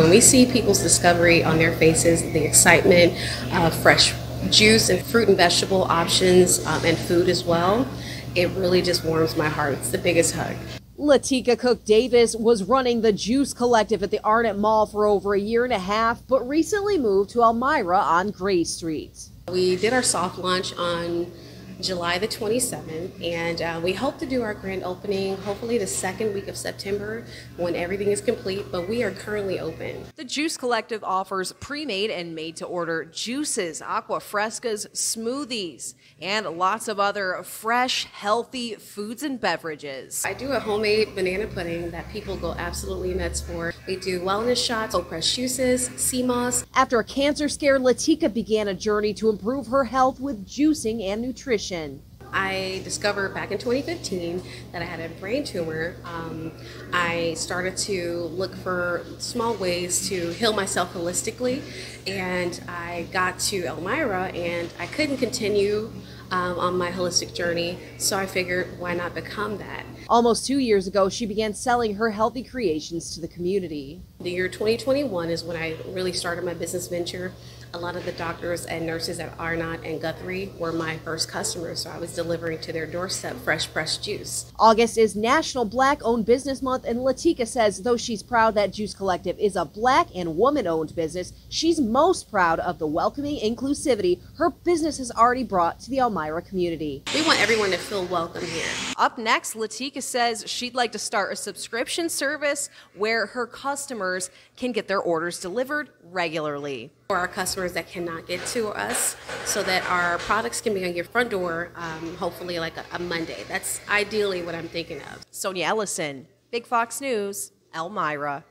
when we see people's discovery on their faces, the excitement, fresh juice and fruit and vegetable options, and food as well, it really just warms my heart. It's the biggest hug. Latika Cook-Davis was running the Juice Collective at the Arnett Mall for over a year and a half, but recently moved to Elmira on Gray Street. We did our soft launch on July the 27th, and we hope to do our grand opening hopefully the second week of September when everything is complete, but we are currently open. The Juice Collective offers pre-made and made-to-order juices, aqua frescas, smoothies, and lots of other fresh, healthy foods and beverages. I do a homemade banana pudding that people go absolutely nuts for. We do wellness shots, cold pressed juices, sea moss. After a cancer scare, Latika began a journey to improve her health with juicing and nutrition. I discovered back in 2015 that I had a brain tumor. I started to look for small ways to heal myself holistically, and I got to Elmira and I couldn't continue on my holistic journey, so I figured why not become that. Almost 2 years ago, she began selling her healthy creations to the community. The year 2021 is when I really started my business venture. A lot of the doctors and nurses at Arnot and Guthrie were my first customers, so I was delivering to their doorstep fresh pressed juice. August is National Black-Owned Business Month, and Latika says though she's proud that Juice Collective is a Black and woman-owned business, she's most proud of the welcoming inclusivity her business has already brought to the Elmira community. We want everyone to feel welcome here. Up next, Latika says she'd like to start a subscription service where her customers can get their orders delivered regularly. For our customers that cannot get to us, so that our products can be on your front door, hopefully like a Monday. That's ideally what I'm thinking of. Sonia Ellison, Big Fox News, Elmira.